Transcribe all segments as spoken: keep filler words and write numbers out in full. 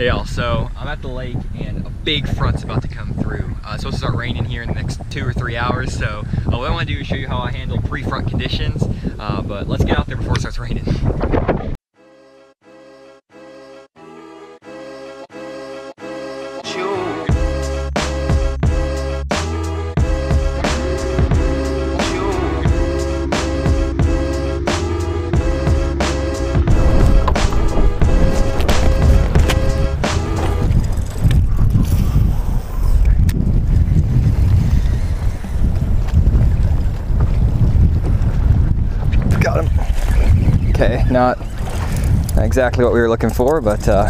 Hey y'all, so I'm at the lake and a big front's about to come through. Uh, it's supposed to start raining here in the next two or three hours, so uh, what I want to do is show you how I handle pre-front conditions, uh, but let's get out there before it starts raining. Okay, not exactly what we were looking for, but uh,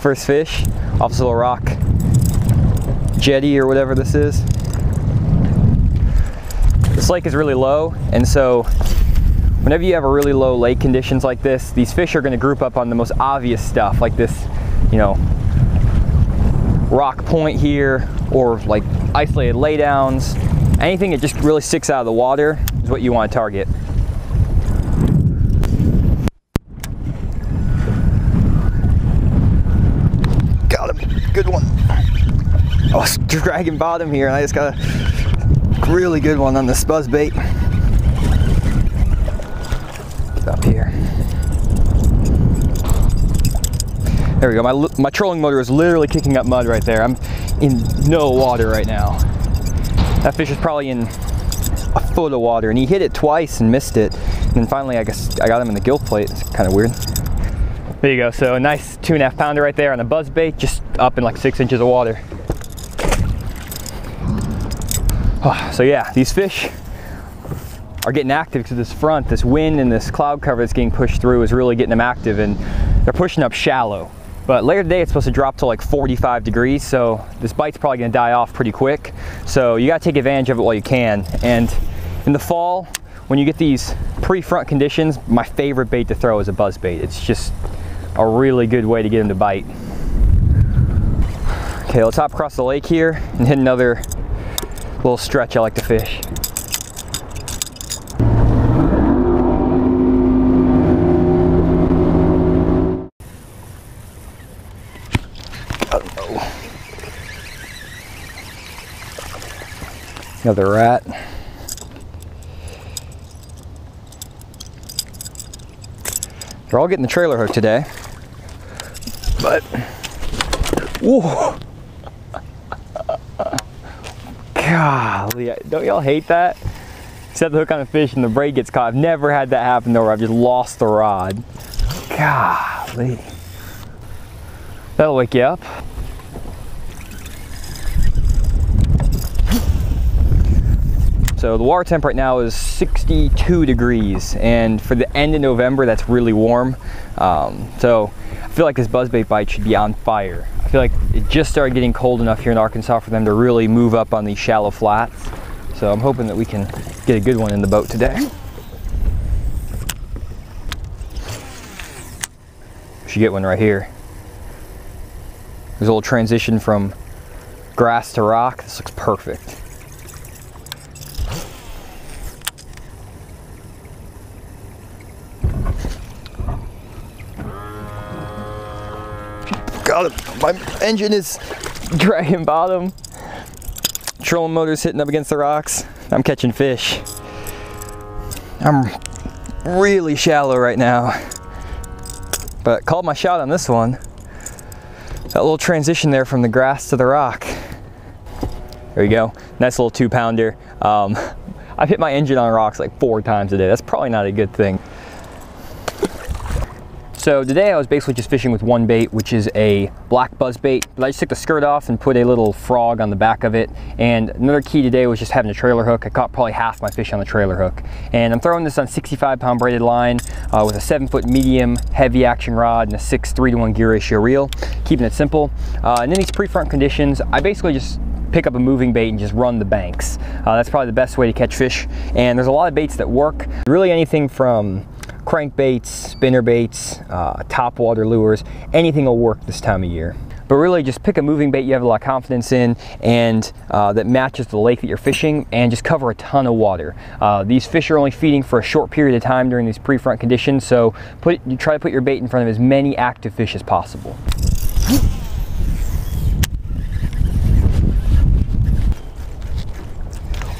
first fish off this little rock jetty or whatever this is. This lake is really low, and so whenever you have a really low lake conditions like this, these fish are going to group up on the most obvious stuff, like this, you know, rock point here, or like isolated laydowns. Anything that just really sticks out of the water is what you want to target. Good one. I was dragging bottom here and I just got a really good one on this buzzbait. Up here. There we go. My, my trolling motor is literally kicking up mud right there. I'm in no water right now. That fish is probably in a foot of water, and he hit it twice and missed it. And then finally, I guess I got him in the gill plate. It's kind of weird. There you go, so a nice two and a half pounder right there on the buzzbait, just up in like six inches of water. Oh, so yeah, these fish are getting active because this front, this wind and this cloud cover that's getting pushed through is really getting them active, and they're pushing up shallow. But later today it's supposed to drop to like forty-five degrees, so this bite's probably gonna die off pretty quick. So you gotta take advantage of it while you can. And in the fall, when you get these pre-front conditions, my favorite bait to throw is a buzzbait. It's just a really good way to get them to bite. Okay, let's hop across the lake here and hit another little stretch I like to fish. Uh-oh. Another rat. They're all getting the trailer hook today. But, whoa. Golly, don't y'all hate that? Set the hook on a fish and the braid gets caught. I've never had that happen though, where I've just lost the rod. Golly. That'll wake you up. So the water temp right now is sixty-two degrees, and for the end of November, that's really warm. Um, so I feel like this buzzbait bite should be on fire. I feel like it just started getting cold enough here in Arkansas for them to really move up on these shallow flats. So I'm hoping that we can get a good one in the boat today. We should get one right here. There's a little transition from grass to rock. This looks perfect. My engine is dragging bottom. Trolling motor's hitting up against the rocks. I'm catching fish. I'm really shallow right now. But called my shot on this one. That little transition there from the grass to the rock. There you go. Nice little two pounder. Um, I've hit my engine on rocks like four times a day. That's probably not a good thing. So today I was basically just fishing with one bait, which is a black buzzbait. I just took the skirt off and put a little frog on the back of it. And another key today was just having a trailer hook. I caught probably half my fish on the trailer hook. And I'm throwing this on sixty-five pound braided line uh, with a seven foot medium heavy action rod and a six three to one gear ratio reel, keeping it simple. Uh, and in these pre-front conditions, I basically just pick up a moving bait and just run the banks. Uh, that's probably the best way to catch fish. And there's a lot of baits that work. Really anything from crankbaits, spinnerbaits, uh, topwater lures, anything will work this time of year. but really just pick a moving bait you have a lot of confidence in and uh, that matches the lake that you're fishing, and just cover a ton of water. Uh, these fish are only feeding for a short period of time during these pre-front conditions, so put, you try to put your bait in front of as many active fish as possible.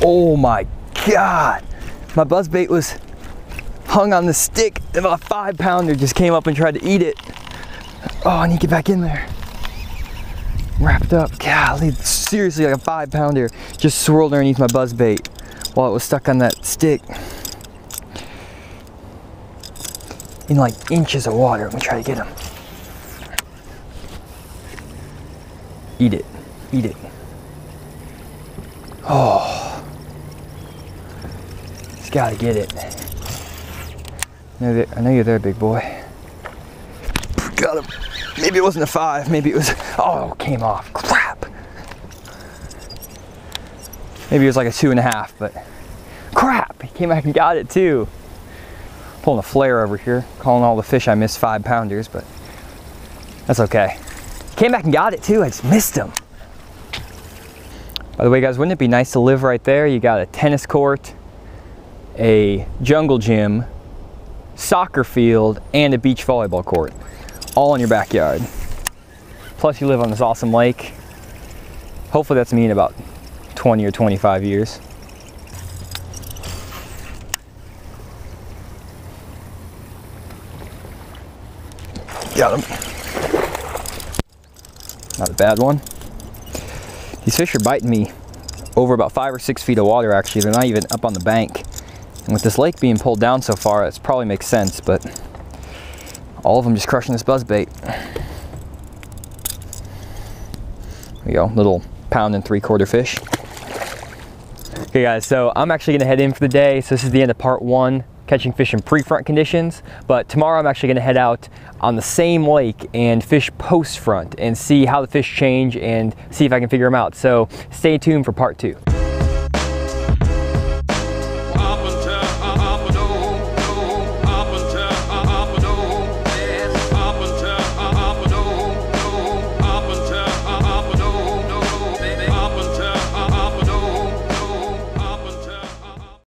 Oh my God, my buzzbait was hung on the stick and my five pounder just came up and tried to eat it. Oh, I need to get back in there. Wrapped up, golly, seriously, like a five pounder just swirled underneath my buzzbait while it was stuck on that stick. In like inches of water, I'm gonna try to get him. Eat it, eat it. Oh, just gotta get it. I know you're there, big boy. Got him. Maybe it wasn't a five, maybe it was, oh, came off, crap. Maybe it was like a two and a half, but crap, he came back and got it too. Pulling a flare over here, calling all the fish I missed five pounders, but that's okay. Came back and got it too, I just missed him. By the way, guys, wouldn't it be nice to live right there? You got a tennis court, a jungle gym, soccer field, and a beach volleyball court. All in your backyard. Plus you live on this awesome lake. Hopefully that's me in about twenty or twenty-five years. Got him. Not a bad one. These fish are biting me over about five or six feet of water actually. They're not even up on the bank. And with this lake being pulled down so far, it probably makes sense, but all of them just crushing this buzzbait. There we go, little pound and three quarter fish. Okay guys, so I'm actually gonna head in for the day. So this is the end of part one, catching fish in pre-front conditions. But tomorrow I'm actually gonna head out on the same lake and fish post-front and see how the fish change and see if I can figure them out. So stay tuned for part two.